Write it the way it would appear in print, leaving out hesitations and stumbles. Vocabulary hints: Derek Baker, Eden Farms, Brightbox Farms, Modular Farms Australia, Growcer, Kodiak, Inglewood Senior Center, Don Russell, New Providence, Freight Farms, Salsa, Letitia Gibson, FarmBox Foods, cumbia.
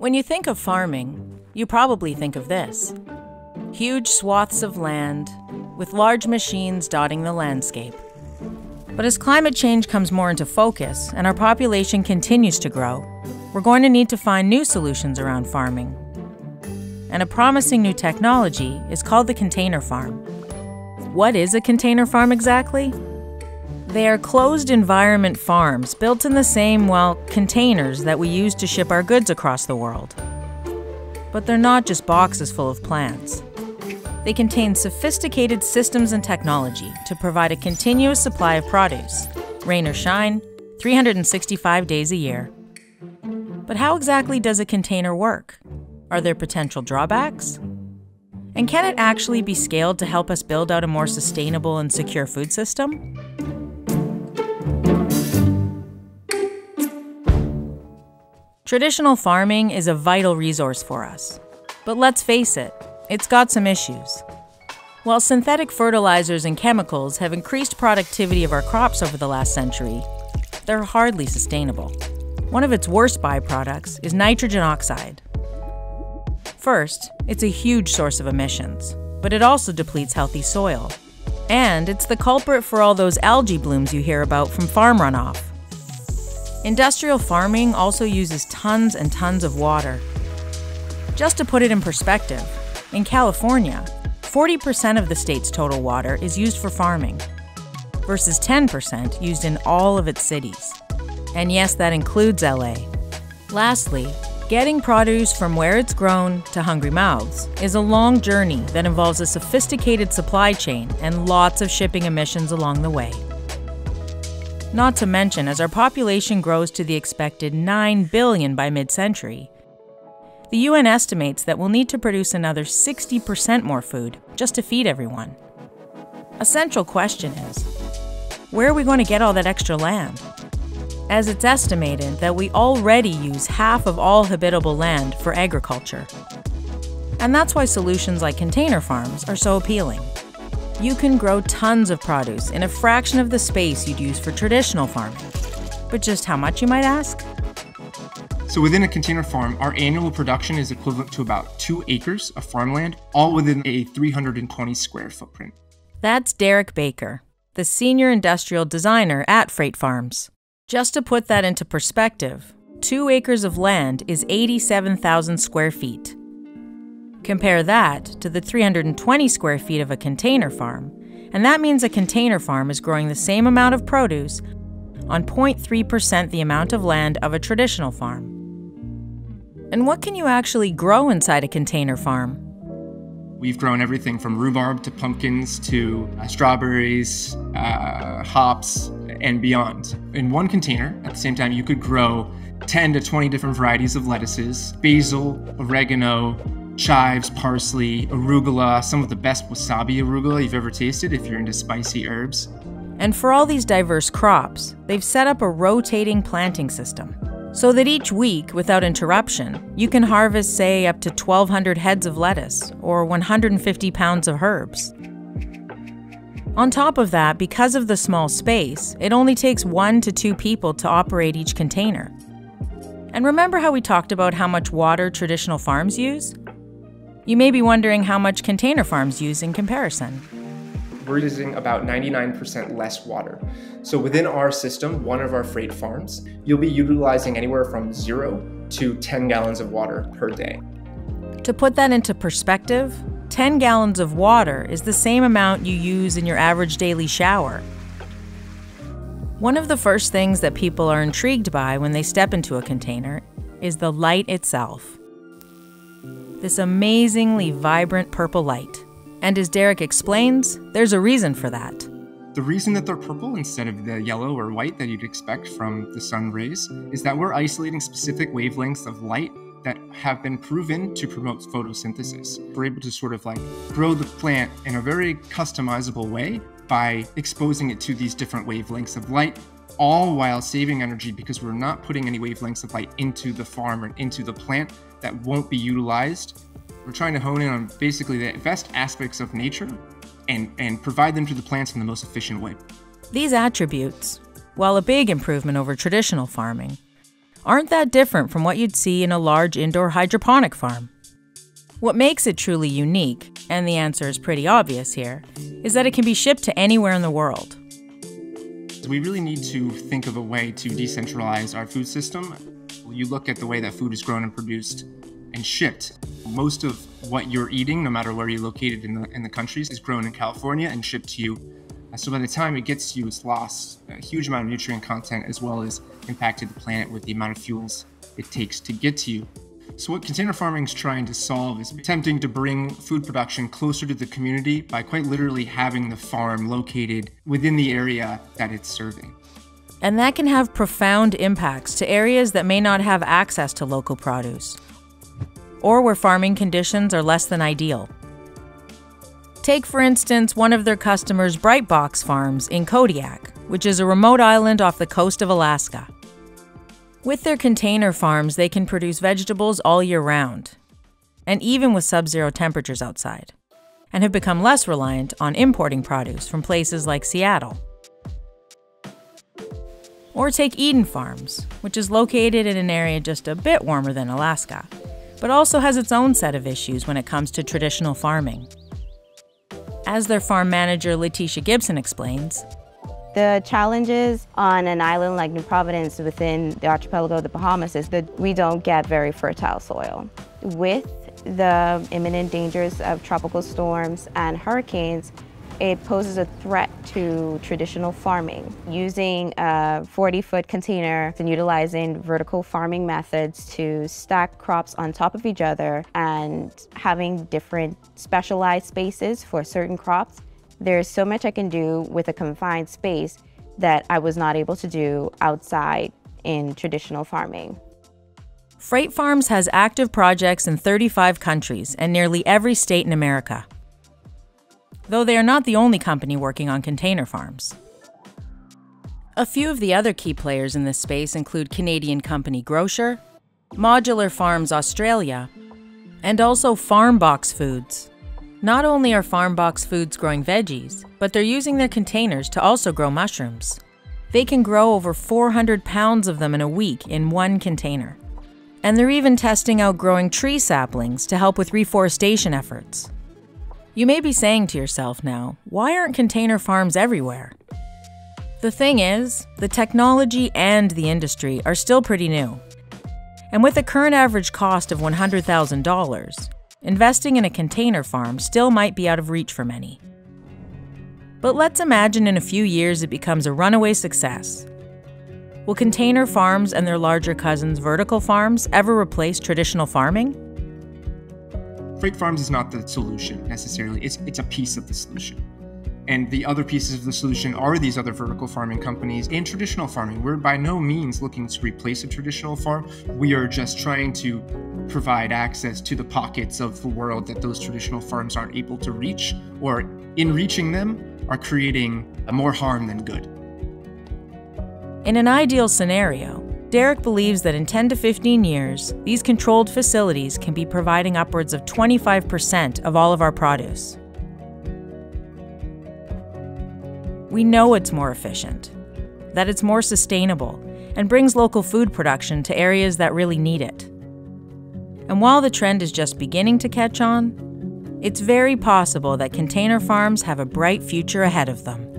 When you think of farming, you probably think of this. Huge swaths of land, with large machines dotting the landscape. But as climate change comes more into focus and our population continues to grow, we're going to need to find new solutions around farming. And a promising new technology is called the container farm. What is a container farm exactly? They are closed environment farms built in the same, well, containers that we use to ship our goods across the world. But they're not just boxes full of plants. They contain sophisticated systems and technology to provide a continuous supply of produce, rain or shine, 365 days a year. But how exactly does a container work? Are there potential drawbacks? And can it actually be scaled to help us build out a more sustainable and secure food system? Traditional farming is a vital resource for us. But let's face it, it's got some issues. While synthetic fertilizers and chemicals have increased productivity of our crops over the last century, they're hardly sustainable. One of its worst byproducts is nitrogen oxide. First, it's a huge source of emissions, but it also depletes healthy soil. And it's the culprit for all those algae blooms you hear about from farm runoff. Industrial farming also uses tons and tons of water. Just to put it in perspective, in California, 40% of the state's total water is used for farming, versus 10% used in all of its cities. And yes, that includes LA. Lastly, getting produce from where it's grown to hungry mouths is a long journey that involves a sophisticated supply chain and lots of shipping emissions along the way. Not to mention, as our population grows to the expected 9 billion by mid-century, the UN estimates that we'll need to produce another 60% more food just to feed everyone. A central question is, where are we going to get all that extra land? As it's estimated that we already use half of all habitable land for agriculture. And that's why solutions like container farms are so appealing. You can grow tons of produce in a fraction of the space you'd use for traditional farming. But just how much, you might ask? So within a container farm, our annual production is equivalent to about 2 acres of farmland, all within a 320 square footprint. That's Derek Baker, the senior industrial designer at Freight Farms. Just to put that into perspective, 2 acres of land is 87,000 square feet. Compare that to the 320 square feet of a container farm, and that means a container farm is growing the same amount of produce on 0.3% the amount of land of a traditional farm. And what can you actually grow inside a container farm? We've grown everything from rhubarb to pumpkins to strawberries, hops, and beyond. In one container, at the same time, you could grow 10 to 20 different varieties of lettuces, basil, oregano, chives, parsley, arugula, some of the best wasabi arugula you've ever tasted if you're into spicy herbs. And for all these diverse crops, they've set up a rotating planting system so that each week, without interruption, you can harvest, say, up to 1,200 heads of lettuce or 150 pounds of herbs. On top of that, because of the small space, it only takes 1 to 2 people to operate each container. And remember how we talked about how much water traditional farms use? You may be wondering how much container farms use in comparison. We're using about 99% less water. So within our system, one of our Freight Farms, you'll be utilizing anywhere from 0 to 10 gallons of water per day. To put that into perspective, 10 gallons of water is the same amount you use in your average daily shower. One of the first things that people are intrigued by when they step into a container is the light itself. This amazingly vibrant purple light. And as Derek explains, there's a reason for that. The reason that they're purple instead of the yellow or white that you'd expect from the sun rays is that we're isolating specific wavelengths of light that have been proven to promote photosynthesis. We're able to sort of like grow the plant in a very customizable way by exposing it to these different wavelengths of light, all while saving energy because we're not putting any wavelengths of light into the farm or into the plant that won't be utilized. We're trying to hone in on basically the best aspects of nature and provide them to the plants in the most efficient way. These attributes, while a big improvement over traditional farming, aren't that different from what you'd see in a large indoor hydroponic farm. What makes it truly unique, and the answer is pretty obvious here, is that it can be shipped to anywhere in the world. We really need to think of a way to decentralize our food system. You look at the way that food is grown and produced and shipped. Most of what you're eating, no matter where you're located in the country, is grown in California and shipped to you. So by the time it gets to you, it's lost a huge amount of nutrient content as well as impacted the planet with the amount of fuels it takes to get to you. So what container farming is trying to solve is attempting to bring food production closer to the community by quite literally having the farm located within the area that it's serving. And that can have profound impacts to areas that may not have access to local produce, or where farming conditions are less than ideal. Take, for instance, one of their customers, Brightbox Farms in Kodiak, which is a remote island off the coast of Alaska. With their container farms, they can produce vegetables all year round, and even with sub-zero temperatures outside, and have become less reliant on importing produce from places like Seattle. Or take Eden Farms, which is located in an area just a bit warmer than Alaska, but also has its own set of issues when it comes to traditional farming. As their farm manager, Letitia Gibson, explains, the challenges on an island like New Providence within the archipelago of the Bahamas is that we don't get very fertile soil. With the imminent dangers of tropical storms and hurricanes, it poses a threat to traditional farming. Using a 40-foot container and utilizing vertical farming methods to stack crops on top of each other and having different specialized spaces for certain crops, there's so much I can do with a confined space that I was not able to do outside in traditional farming. Freight Farms has active projects in 35 countries and nearly every state in America, though they are not the only company working on container farms. A few of the other key players in this space include Canadian company Growcer, Modular Farms Australia, and also FarmBox Foods. Not only are FarmBox Foods growing veggies, but they're using their containers to also grow mushrooms. They can grow over 400 pounds of them in a week in one container. And they're even testing out growing tree saplings to help with reforestation efforts. You may be saying to yourself now, why aren't container farms everywhere? The thing is, the technology and the industry are still pretty new. And with a current average cost of $100,000, investing in a container farm still might be out of reach for many. But let's imagine in a few years it becomes a runaway success. Will container farms and their larger cousins, vertical farms, ever replace traditional farming? Freight Farms is not the solution necessarily, it's a piece of the solution. And the other pieces of the solution are these other vertical farming companies and traditional farming. We're by no means looking to replace a traditional farm. We are just trying to provide access to the pockets of the world that those traditional farms aren't able to reach, or in reaching them, are creating more harm than good. In an ideal scenario, Derek believes that in 10 to 15 years, these controlled facilities can be providing upwards of 25% of all of our produce. We know it's more efficient, that it's more sustainable, and brings local food production to areas that really need it. And while the trend is just beginning to catch on, it's very possible that container farms have a bright future ahead of them.